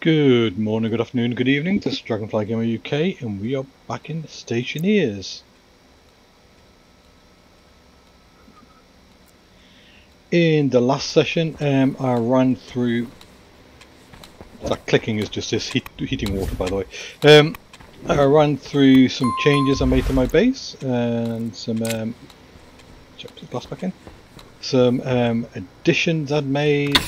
Good morning, good afternoon, good evening. This is Dragonfly Gamer UK and we are back in Stationeers. In the last session I ran through... That clicking is just this heating water, by the way. I ran through some changes I made to my base and some... Check the glass back in. Some additions I'd made.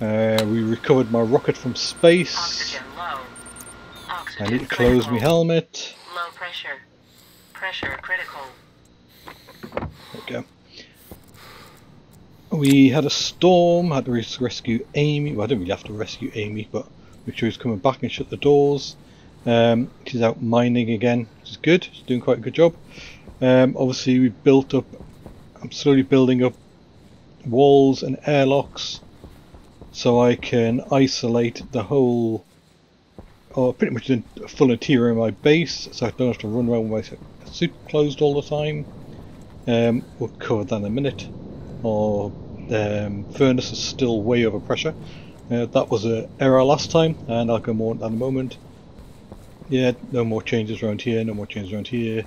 We recovered my rocket from space. Oxygen low. Oxygen I need to close my helmet. Low pressure. Pressure critical. There we go. We had a storm. Had to rescue Amy. Well, I didn't really have to rescue Amy, but make sure he's coming back and shut the doors. She's out mining again, which is good. She's doing quite a good job. Obviously, we built up. I'm slowly building up walls and airlocks, so I can isolate the whole, or pretty much the full interior of my base, so I don't have to run around with my suit closed all the time. We'll cover that in a minute. Our furnace is still way over pressure. That was an error last time, and I'll go more on that in a moment. Yeah, no more changes around here, no more changes around here.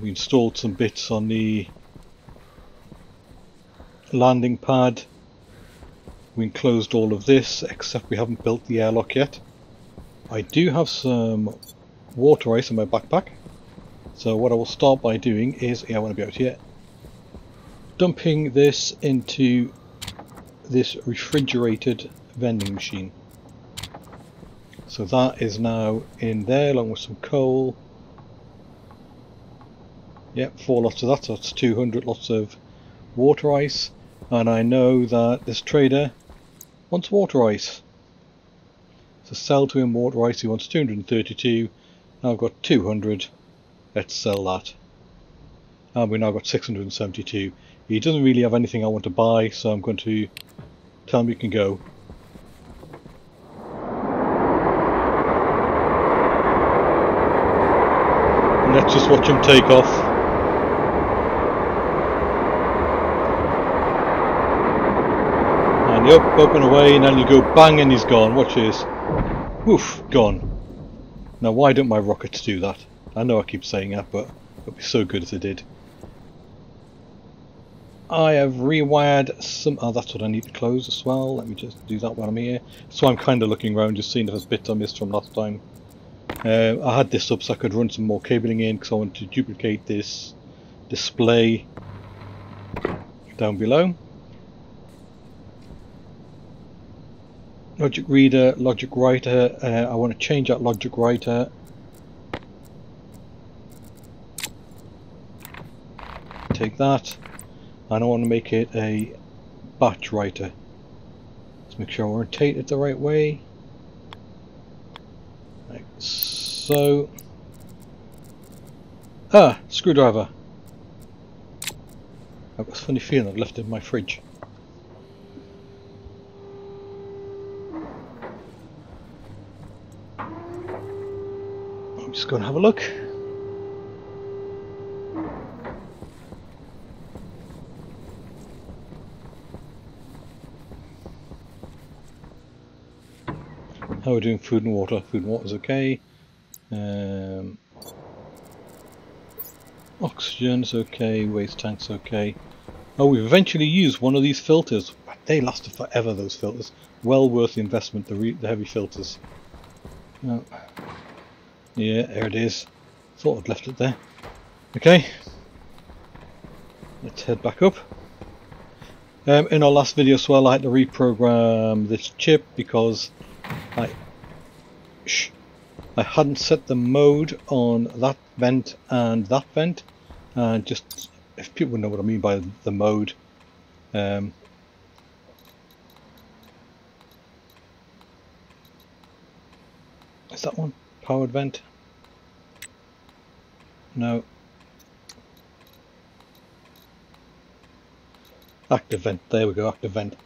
We installed some bits on the landing pad. We enclosed all of this, except we haven't built the airlock yet. I do have some water ice in my backpack, so what I will start by doing is, I want to be out here, dumping this into this refrigerated vending machine. So that is now in there, along with some coal. Yep, 4 lots of that, so that's 200 lots of water ice. And I know that this trader wants water ice. So sell to him water ice. He wants 232. Now I've got 200. Let's sell that. And we've now got 672. He doesn't really have anything I want to buy, so I'm going to tell him you can go. And let's just watch him take off. Yup, up and away, and then you go bang and he's gone. Watch this. Woof, gone. Now why don't my rockets do that? I know I keep saying that, but it would be so good if they did. I have rewired some... Oh, that's what I need to close as well. Let me just do that while I'm here. So I'm kind of looking around, just seeing if there's bits I missed from last time. I had this up so I could run some more cabling in, because I wanted to duplicate this display down below. Logic reader, logic writer, I want to change that logic writer. Take that, and I want to make it a batch writer. Let's make sure I rotate it the right way. Like so. Ah, screwdriver. I've got a funny feeling I've left it in my fridge. Just go and have a look. How are we doing? Food and water. Food and water is okay. Oxygen is okay. Waste tanks okay. Oh, we've eventually used one of these filters. They lasted forever. Those filters, well worth the investment. The heavy filters. No. Yeah, there it is. Thought I'd left it there. Okay, let's head back up. In our last video as well, I had to reprogram this chip because I hadn't set the mode on that vent, and just if people know what I mean by the mode. Is that one? Powered vent? No. Active vent. There we go. Active vent.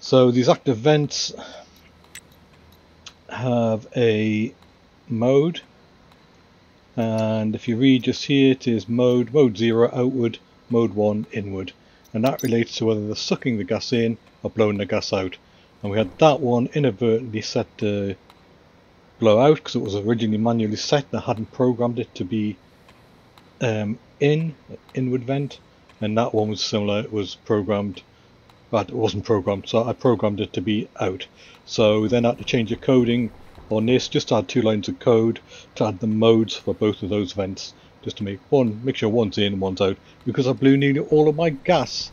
So these active vents have a mode, and if you read just here, it is mode 0 outward, mode 1 inward, and that relates to whether they're sucking the gas in or blowing the gas out. and we had that one inadvertently set to blow out because it was originally manually set and I hadn't programmed it to be inward vent, and that one was similar. It was programmed, but it wasn't programmed, so I programmed it to be out. So then I had to change the coding on this, just add two lines of code to add the modes for both of those vents, just to make sure one's in and one's out, because I blew nearly all of my gas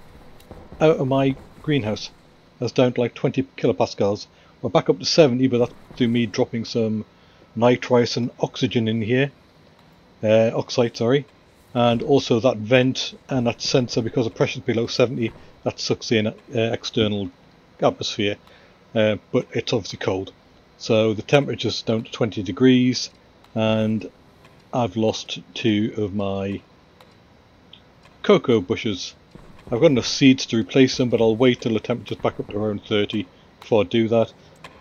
out of my greenhouse. That's down to like 20 kilopascals. We're back up to 70, but that's through me dropping some nitrites and oxygen in here, oxide, sorry, and also that vent and that sensor, because the pressure's below 70, that sucks in external atmosphere, but it's obviously cold. So the temperature's down to 20 degrees, and I've lost two of my cocoa bushes. I've got enough seeds to replace them, but I'll wait till the temperature's back up to around 30 before I do that.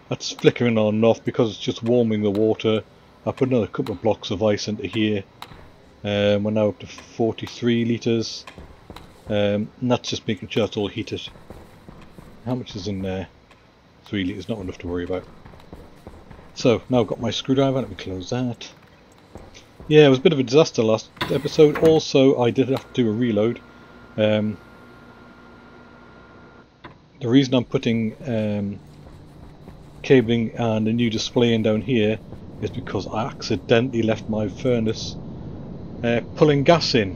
That's flickering on and off because it's just warming the water. I put another couple of blocks of ice into here. We're now up to 43 litres. And that's just making sure it's all heated. How much is in there? 3 litres, not enough to worry about. So, now I've got my screwdriver, let me close that. Yeah, it was a bit of a disaster last episode. Also, I did have to do a reload. The reason I'm putting cabling and a new display in down here is because I accidentally left my furnace pulling gas in,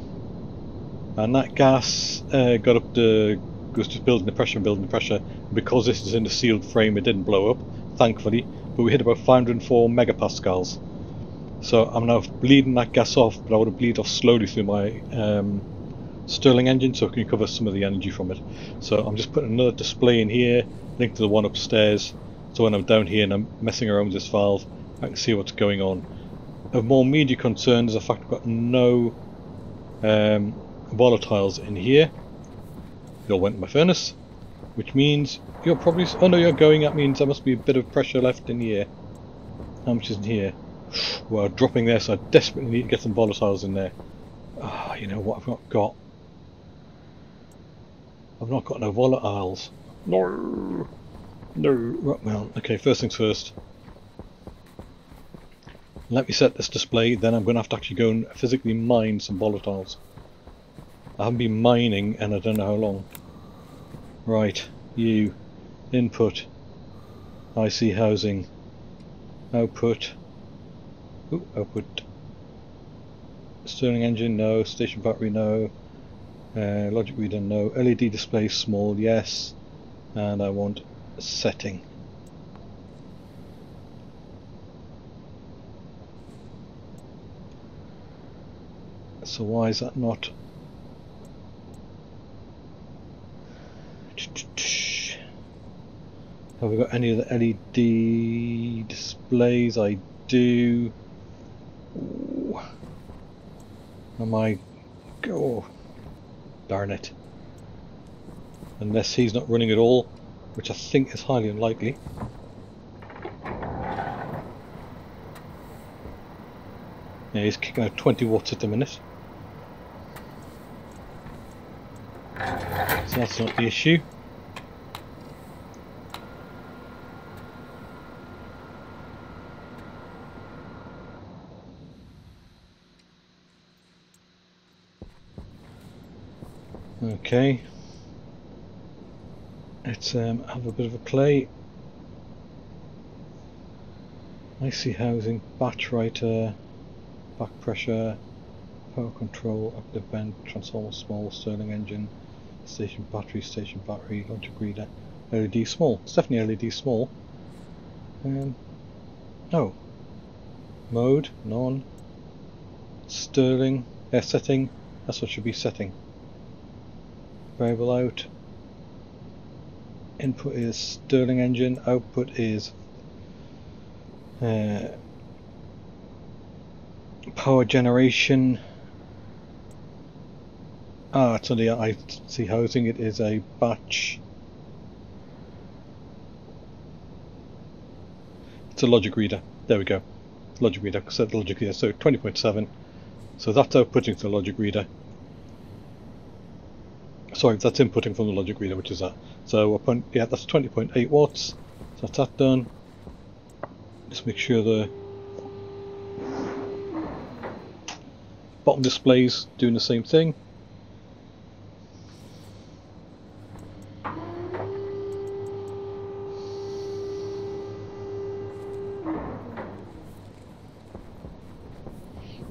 and that gas got up to, was just building the pressure, and because this is in a sealed frame it didn't blow up, thankfully, but we hit about 504 megapascals. So I'm now bleeding that gas off, but I want to bleed off slowly through my Stirling engine so it can recover some of the energy from it. So I'm just putting another display in here, linked to the one upstairs, so when I'm down here and I'm messing around with this valve, I can see what's going on. Of more media concern is the fact I've got no volatiles in here. They all went in my furnace, which means you're probably... oh no, you're going, that means there must be a bit of pressure left in here. How much is in here? Well, dropping there, so I desperately need to get some volatiles in there. Ah, you know what, I've not got... I've not got no volatiles. No! No! Right, well, okay, first things first. Let me set this display, then I'm going to have to actually go and physically mine some volatiles. I haven't been mining and I don't know how long. Right, you. Input. IC housing. Output. Ooh, output. Stirling engine, no. Station battery, no. Logic reader, no. LED display, small, yes. And I want a setting. So why is that not? Have we got any of the LED displays? I do. Ooh. Am I? Oh. Darn it. Unless he's not running at all, which I think is highly unlikely. Yeah, he's kicking out 20 watts at the minute. So that's not the issue. Okay, let's have a bit of a play. IC housing, batch writer, back pressure, power control, active vent, transformer small, Stirling engine, station battery, logic reader, LED small. It's definitely LED small. Oh, mode, none, Stirling, setting, that's what should be setting. Variable out, input is Stirling engine, output is power generation. Ah, it's on the IC housing, it is a batch. It's a logic reader, there we go. Logic reader, set the logic reader, so 20.7. So that's outputting to the logic reader. Sorry, that's inputting from the logic reader, which is that. So, yeah, that's 20.8 watts. So that's that done. Just make sure the bottom display's doing the same thing.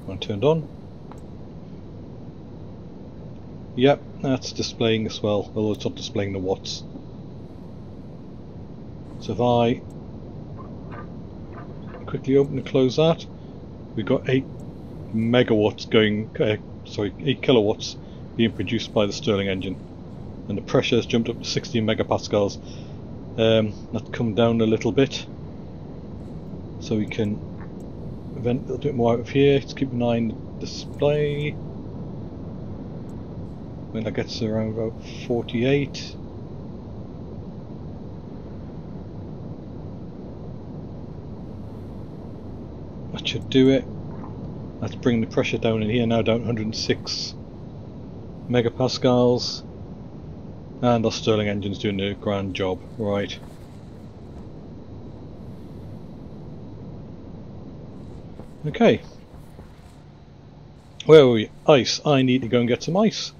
One turned on. Yep, that's displaying as well, although it's not displaying the watts. So if I quickly open and close that, we've got 8 megawatts going, sorry, 8 kilowatts being produced by the Stirling engine, and the pressure has jumped up to 16 megapascals. That's come down a little bit, so we can vent a little bit more out of here. Just keep an eye on the display. When that gets around about 48. That should do it. That's bringing the pressure down in here now, down 106 megapascals. And our Stirling engine's doing a grand job, right. Okay. Where are we? Ice. I need to go and get some ice.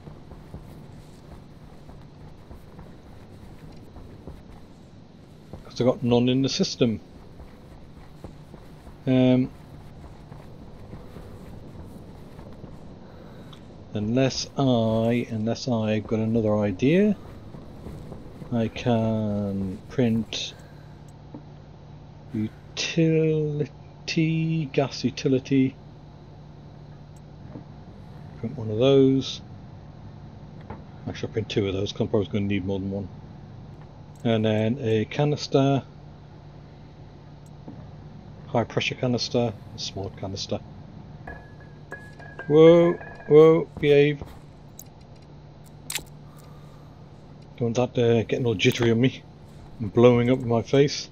I got none in the system. Unless I've got another idea, I can print utility, gas utility, print one of those. Actually I'll print two of those because I'm probably going to need more than one. And then a canister, high pressure canister, a small canister. Whoa, whoa, behave. Don't want that getting all jittery on me and blowing up in my face.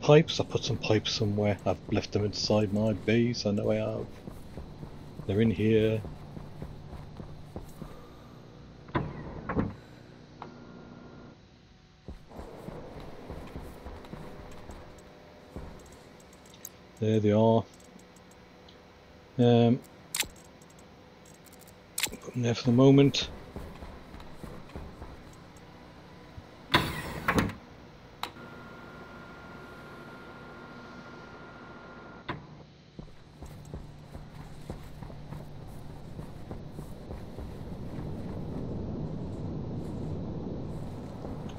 Pipes, I put some pipes somewhere. I've left them inside my base, I know I have. They're in here. There they are. Put them there for the moment.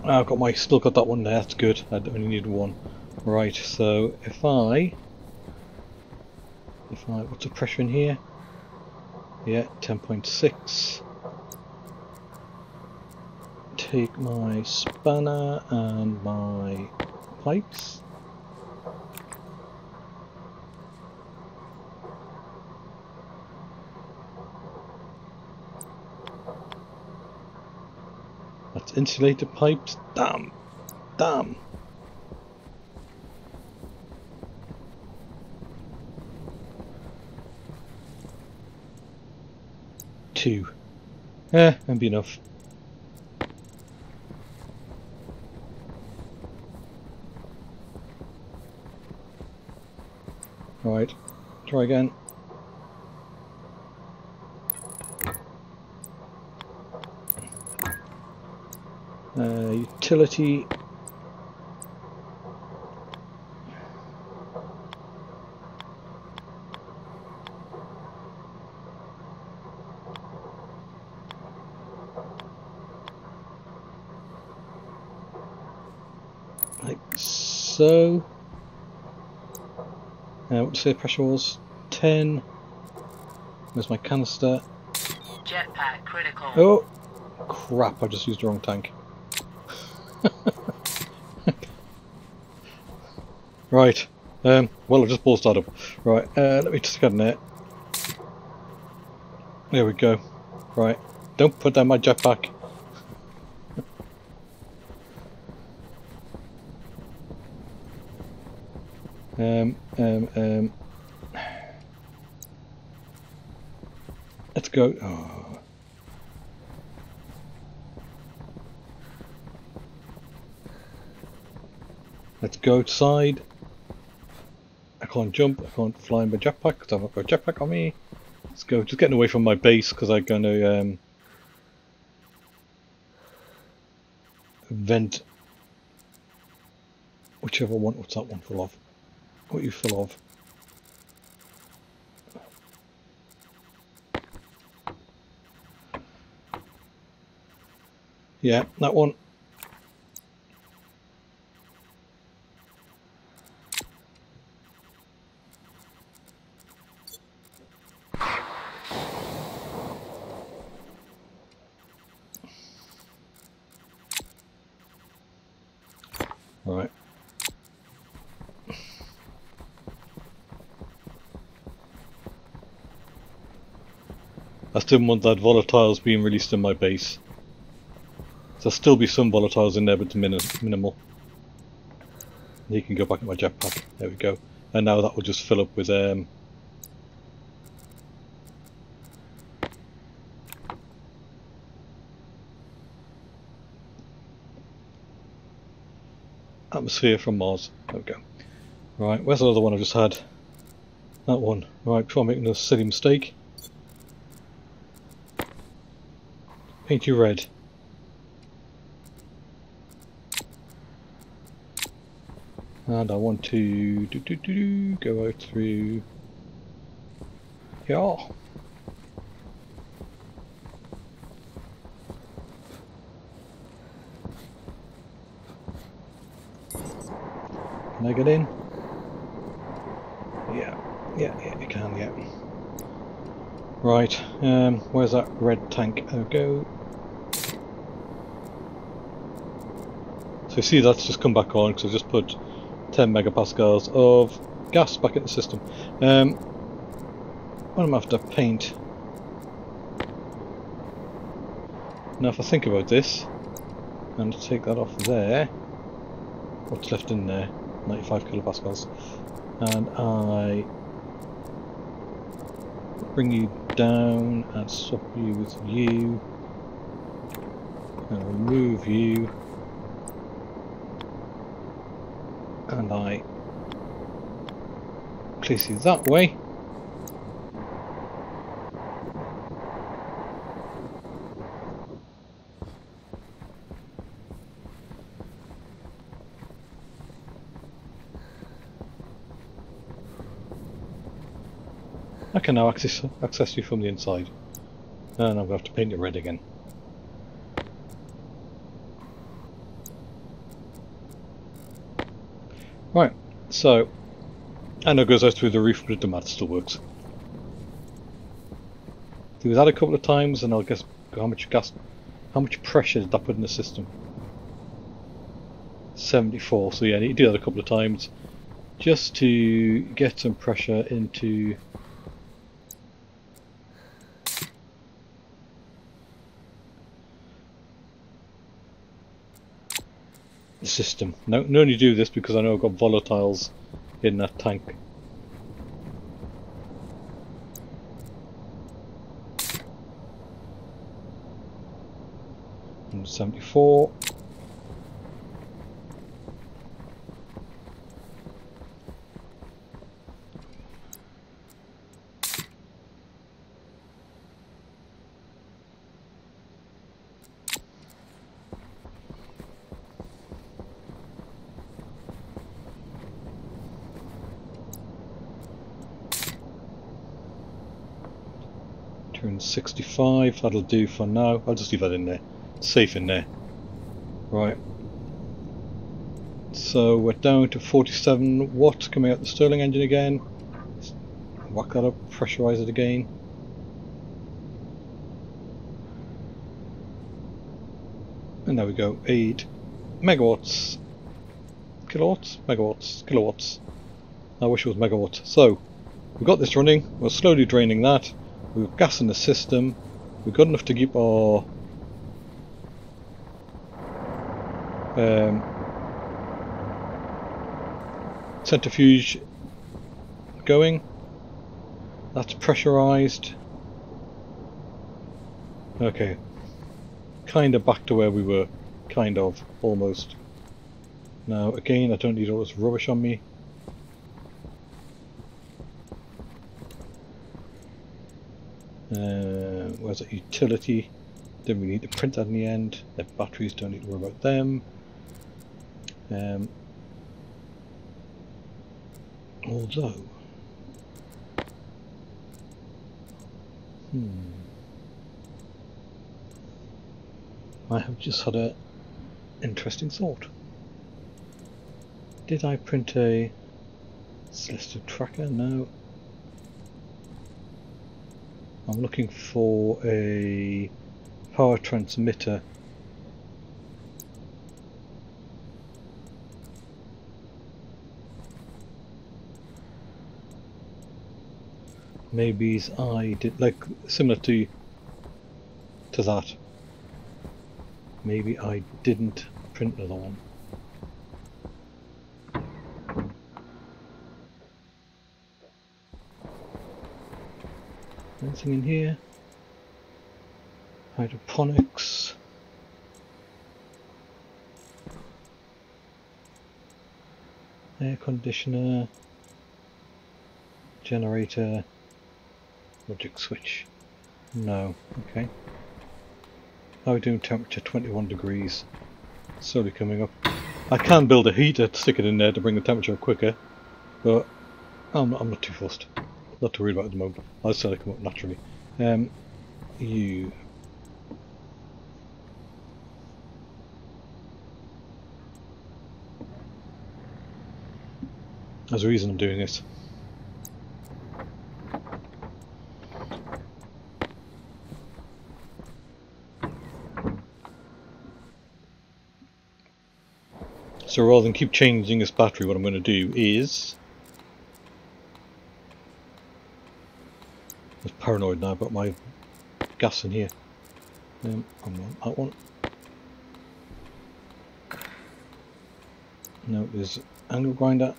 I've got my, still got that one there. That's good. I only need one. Right. So if I what's the pressure in here? Yeah, 10.6. Take my spanner and my pipes. That's insulated pipes. Damn! Damn! Two. Yeah, that'd be enough. Right, try again. Utility. So, what to say pressure was? 10. Where's my canister? Jetpack critical. Oh, crap, I just used the wrong tank. Right, well, I just balls that up. Right, let me just get in there. There we go. Right, don't put down my jetpack. Let's go. Oh. Let's go outside. I can't jump, I can't fly in my jetpack because I've not got a jetpack on me. Let's go, just getting away from my base because I'm going to vent whichever one. What's that one full of? What are you full of? Yeah, that one. Right. I still want that volatiles being released in my base. There'll still be some volatiles in there, but it's minimal. You can go back in my jetpack. There we go. And now that will just fill up with atmosphere from Mars. There we go. Right, where's the other one I just had? That one. Right, before I'm making a silly mistake. Paint you red. And I want to go out through here. Can I get in? Yeah, you can, yeah. Right, where's that red tank? There we go. So you see that's just come back on because I've just put 10 megapascals of gas back in the system. What am I after? Paint. Now if I think about this, and take that off there, what's left in there? 95 kilopascals. And I bring you down and swap you with you, and remove you. And I place you that way. I can now access you from the inside. And I'm going to have to paint it red again. Right, so, and it goes out through the roof, but the mat still works. Do that a couple of times, and I'll guess how much pressure did that put in the system? 74. So yeah, you do that a couple of times, just to get some pressure into system. Now, I only do this because I know I've got volatiles in that tank. And 74. And 65, that'll do for now. I'll just leave that in there. It's safe in there. Right. So we're down to 47 watts coming out the Stirling engine again. Just whack that up, pressurize it again. And there we go. 8 megawatts. Kilowatts? Megawatts. Kilowatts. I wish it was megawatts. So we've got this running. We're slowly draining that. We've got gas in the system, we've got enough to keep our centrifuge going. That's pressurised. Okay, kind of back to where we were, kind of, almost. Now again, I don't need all this rubbish on me. Where's that utility? Then we need to print that in the end. The batteries, don't need to worry about them. Although, I have just had an interesting thought. Did I print a solicitor tracker? No. I'm looking for a power transmitter. Maybe I did, like, similar to that. Maybe I didn't print another one. Anything in here? Hydroponics. Air conditioner. Generator. Logic switch. No. Okay. How are we doing? Temperature 21 degrees. Slowly coming up. I can build a heater to stick it in there to bring the temperature up quicker, but I'm not too fussed. Not too worried about it at the moment. I'll just let it come up naturally. You. There's a reason I'm doing this. So rather than keep changing this battery, what I'm going to do is... I'm paranoid now about my gas in here. I want that one. Now there's angle grinder.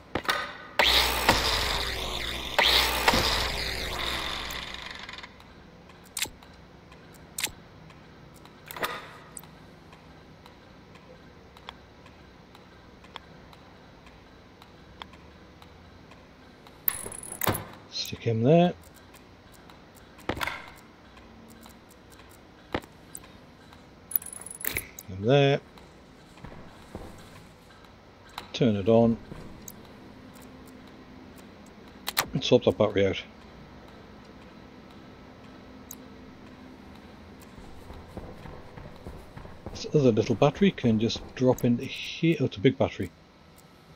Stick him there. Him there. Turn it on. And swap that battery out. This other little battery can just drop into here. Oh, it's a big battery.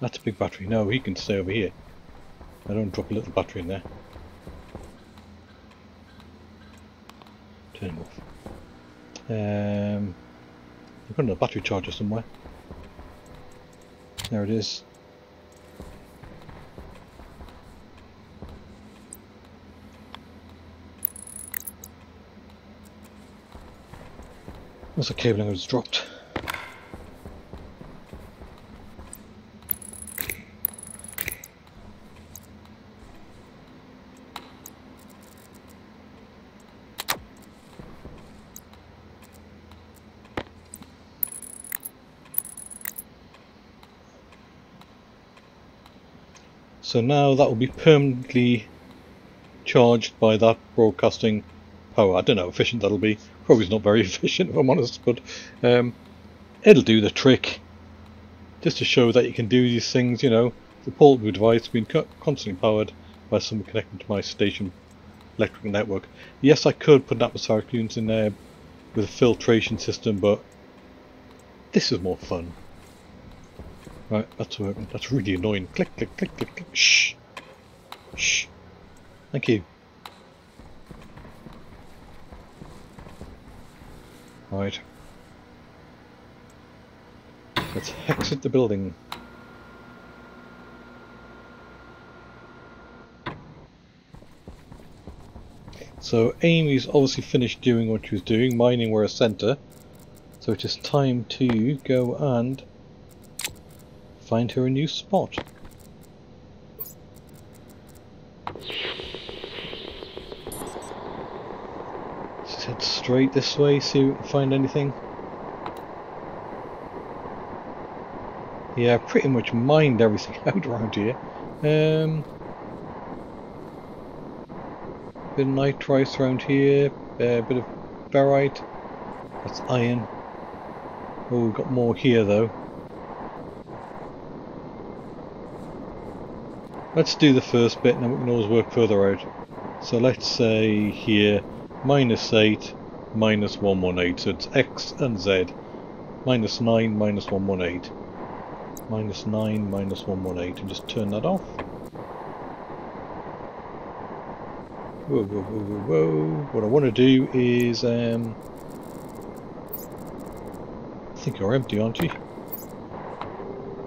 That's a big battery. No, he can stay over here. I don't drop a little battery in there. Turn him off. I've got another battery charger somewhere. There it is. What's the cabling I just dropped? So now that will be permanently charged by that broadcasting power. I don't know how efficient that'll be. Probably not very efficient if I'm honest, but it'll do the trick. Just to show that you can do these things, you know. The portable device being constantly powered by someone connected to my station electrical network. Yes, I could put an atmospheric unit in there with a filtration system, but this is more fun. Right, that's working. That's really annoying. Click, click, click, click, click. Shh. Shh. Thank you. Right. Let's exit the building. So Amy's obviously finished doing what she was doing, mining where a centre. So it is time to go and find her a new spot. Let's head straight this way, see if we can find anything. Yeah, I've pretty much mined everything out around here. Bit of nitrites around here, a bit of barite. That's iron. Oh, we've got more here though. Let's do the first bit and then we can always work further out. So let's say here, -8, -118. So it's X and Z. -9, -118. -9, -118. And just turn that off. Whoa, whoa, whoa, whoa, whoa. What I want to do is, I think you're empty, aren't you?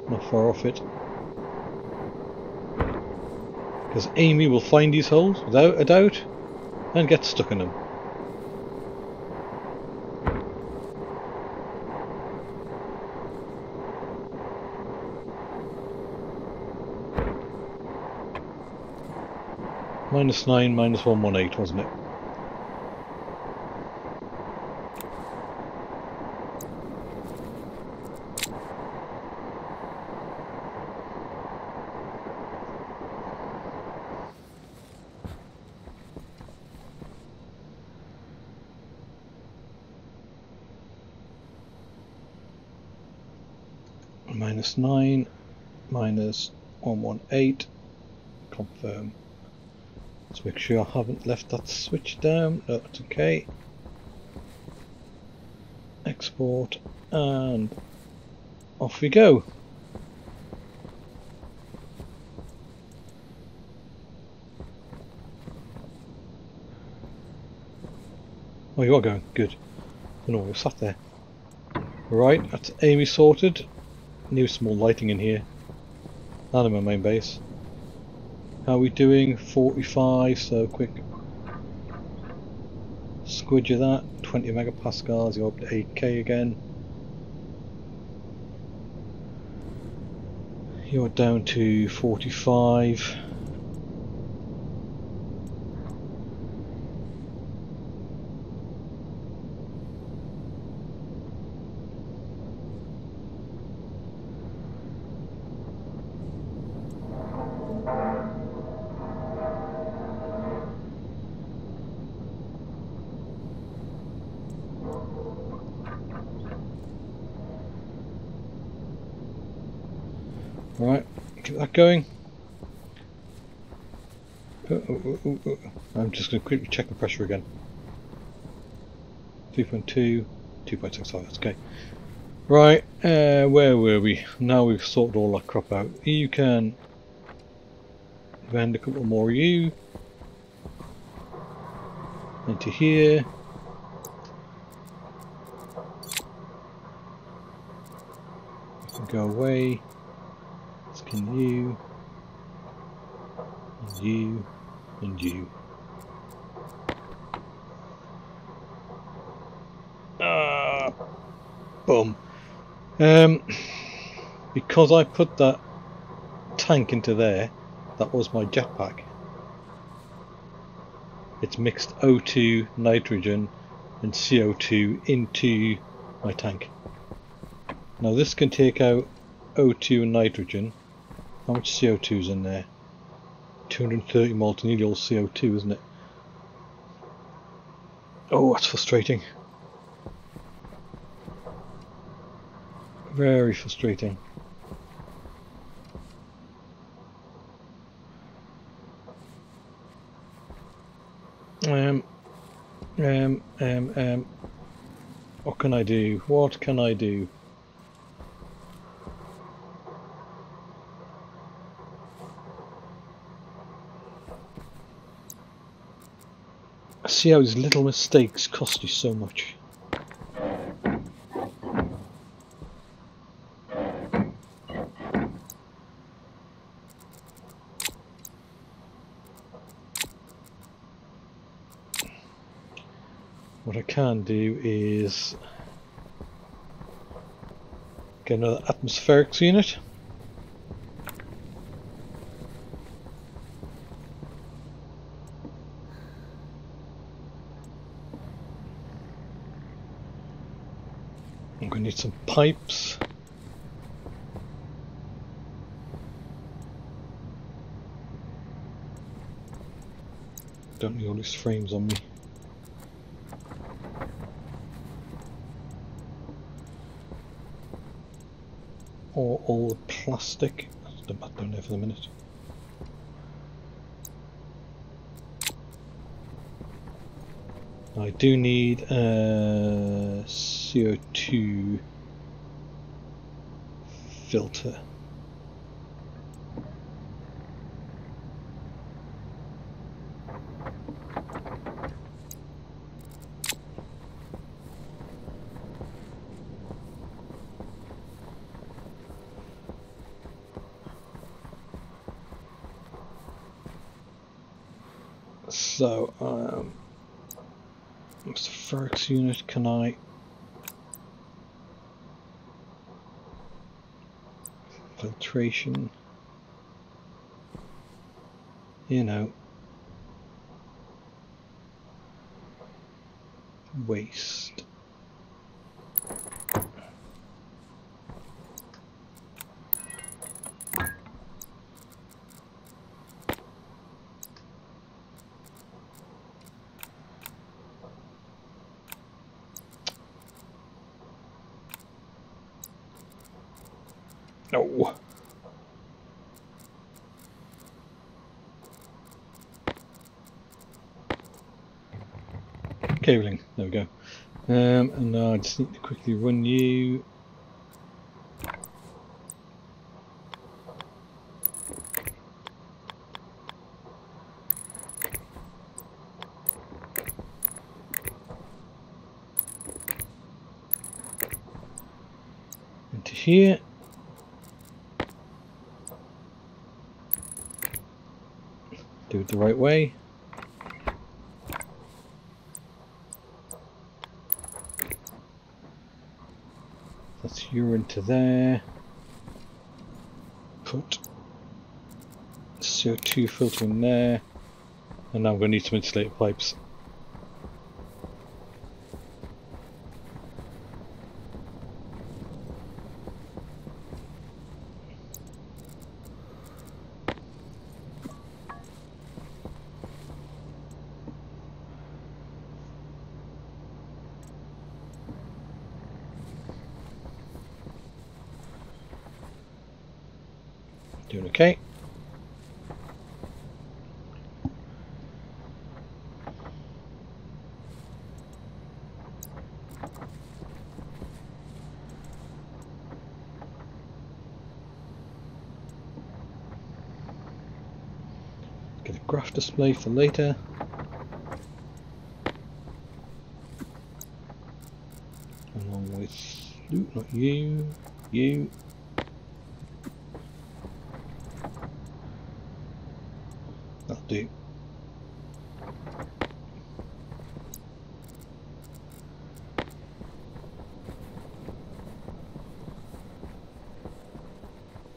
Not far off it. Because Amy will find these holes, without a doubt, and get stuck in them. -9, -118, wasn't it? -9, -118, confirm. Let's make sure I haven't left that switch down. No, that's okay. Export and off we go. Oh, you are going. Good. I don't know, we sat there. Right, that's Amy sorted. New small lighting in here. Not in my main base. How are we doing? 45, so quick squidge of that. 20 megapascals, you're up to 8k again. You're down to 45. Right, keep that going. I'm just going to quickly check the pressure again. 2.2, 2.65, that's okay. Right, where were we? Now we've sorted all that crap out. You can vend a couple more of you. Into here. You can go away. Can you, and you, and you. Ah, boom. Because I put that tank into there, that was my jetpack. It's mixed O2, nitrogen, and CO2 into my tank. Now this can take out O2 and nitrogen. How much CO2's in there? 230 moles, nearly all CO2, isn't it? Oh, that's frustrating. Very frustrating. What can I do? What can I do? See how these little mistakes cost you so much. What I can do is get another atmospherics unit. I'm going to need some pipes. Don't need all these frames on me. Or all the plastic. I'll dump that down there for the minute. I do need a CO2 filter. So, Mr. Ferrex unit, can I filtration? You know, waste. No. Cabling, there we go. And now I just need to quickly run you. Into here. Do it the right way. That's urine to there. Put CO2 filter in there. And now I'm going to need some insulator pipes. Doing okay. Get a graph display for later. Along with, ooh, not you, you. Do.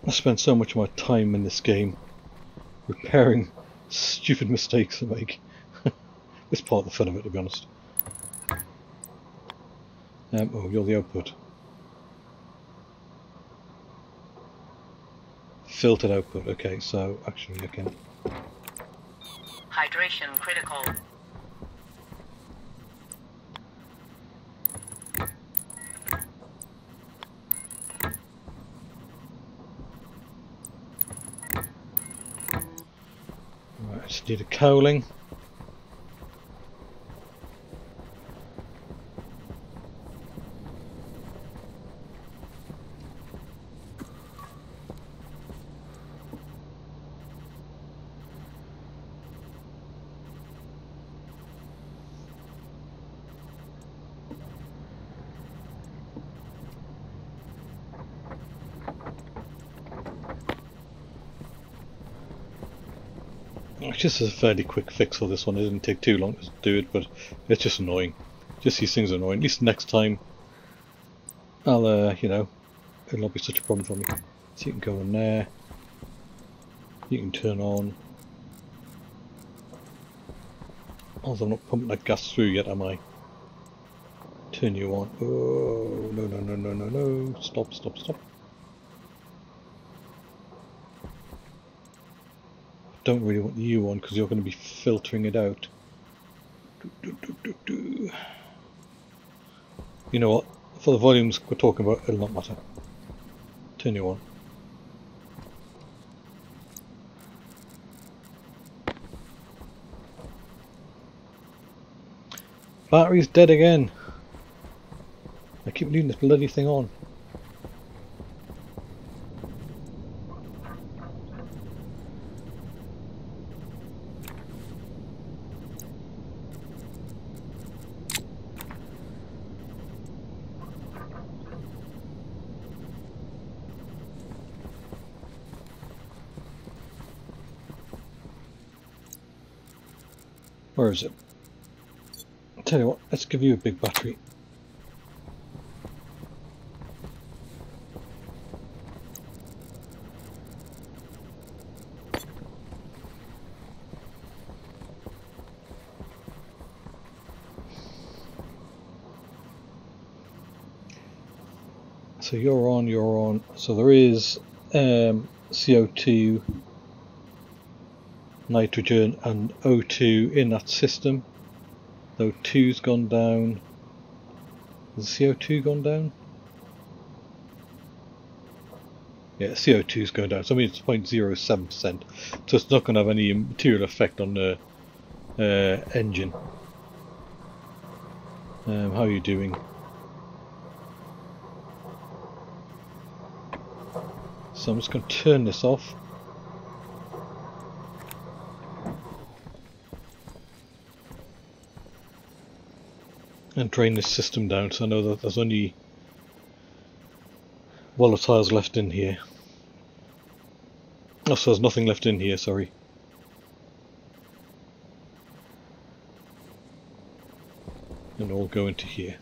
I spend so much of my time in this game repairing stupid mistakes I make. It's part of the fun of it, to be honest. Oh, you're the output. Filtered output, okay, so actually I can. Hydration critical. Right, just do the cowling. This is a fairly quick fix for this one. It didn't take too long to do it, but it's just annoying. Just these things are annoying. At least next time, I'll, you know, it'll not be such a problem for me. So you can go in there. You can turn on. Although I'm not pumping that gas through yet, am I? Turn you on. Oh, no, no, no, no, no, no. Stop, stop, stop. don't really want you on because you're going to be filtering it out. You know what? For the volumes we're talking about, it'll not matter. Turn you on. Battery's dead again. I keep leaving this bloody thing on. Where is it? I'll tell you what, let's give you a big battery. So you're on. So there is CO2, nitrogen and O2 in that system. Though two's gone down. Has CO2 gone down? Yeah, CO2's going down. So I mean it's 0.07%. So it's not going to have any material effect on the engine. How are you doing? So I'm just going to turn this off. And drain this system down so I know that there's only volatiles left in here. Oh, so there's nothing left in here, sorry. And all go into here.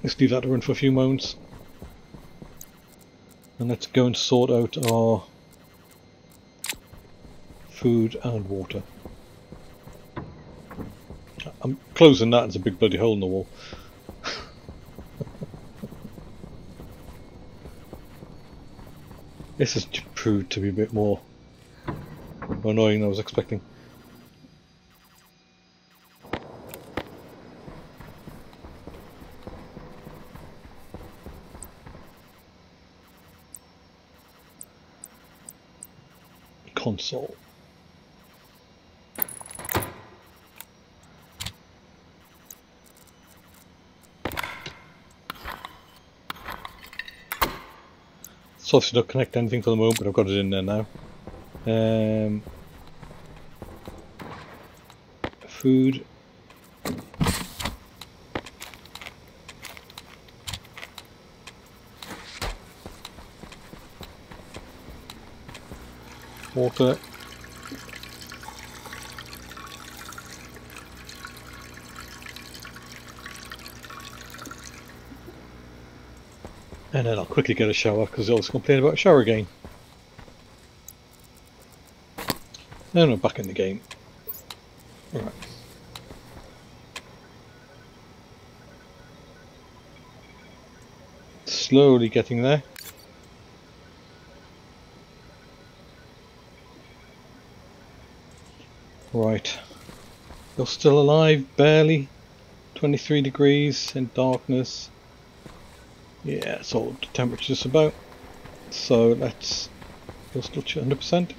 Let's leave that to run for a few moments and let's go and sort out our food and water. I'm closing that, it's a big bloody hole in the wall. This has proved to be a bit more annoying than I was expecting. Console. It's obviously not connected to anything for the moment, but I've got it in there now. Food. Water. And then I'll quickly get a shower because they always complain about a shower again. Then we're back in the game. Alright. Slowly getting there. Right, you're still alive, barely. 23 degrees in darkness. Yeah, it's all the temperature just about. So let's. You're still 100%.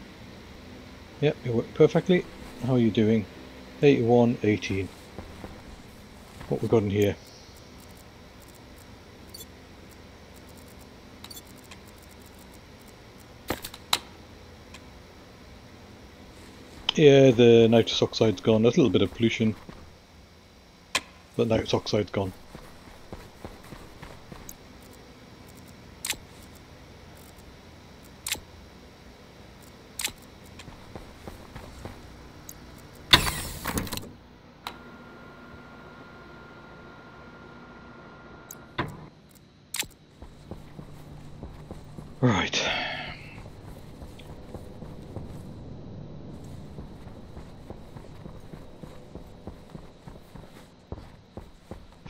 Yep, you worked perfectly. How are you doing? 81, 18. What we got in here? Yeah, the nitrous oxide's gone. There's a little bit of pollution, but nitrous oxide's gone. Right.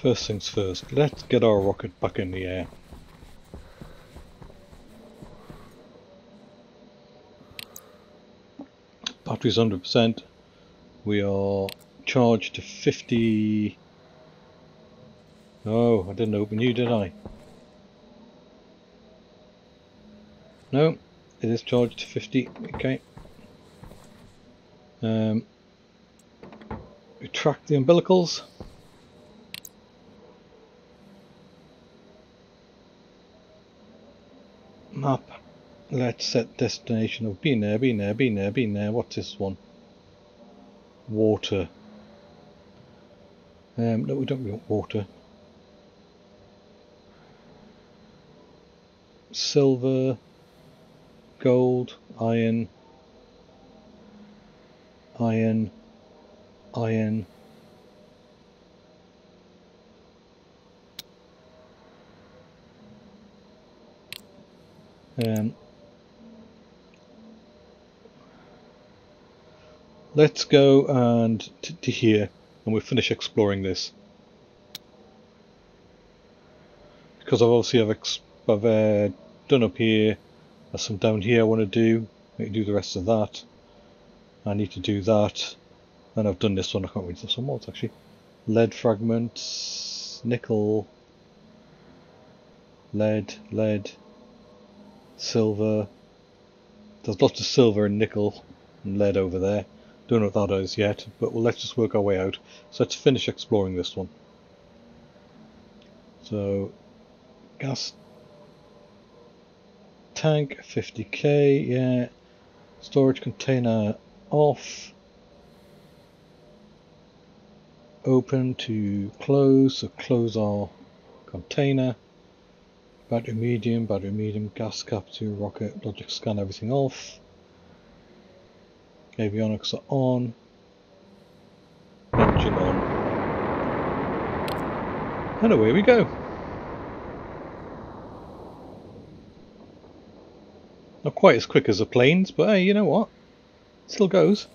First things first, let's get our rocket back in the air. Battery's 100%. We are charged to 50... Oh, I didn't open you, did I? No, it is charged to 50. Okay. Retract the umbilicals. Map. Let's set destination of been there, been there, been there, been there. What's this one? Water. No, we don't want water. Silver, gold, iron, iron, iron. Let's go and to here, and we'll finish exploring this, because I've done up here. There's some down here I want to do. I need to do the rest of that. I need to do that. And I've done this one. I can't read this one. What's actually? Lead fragments, nickel, lead, silver. There's lots of silver and nickel and lead over there. Don't know what that is yet, but well, let's just work our way out. So let's finish exploring this one. So, gas tank 50k, yeah. Storage container off, open to close, so close our container. Battery medium, gas capsule, rocket, logic scan, everything off. Avionics are on, engine on, and away we go. Not quite as quick as the planes, but hey, you know what? It still goes.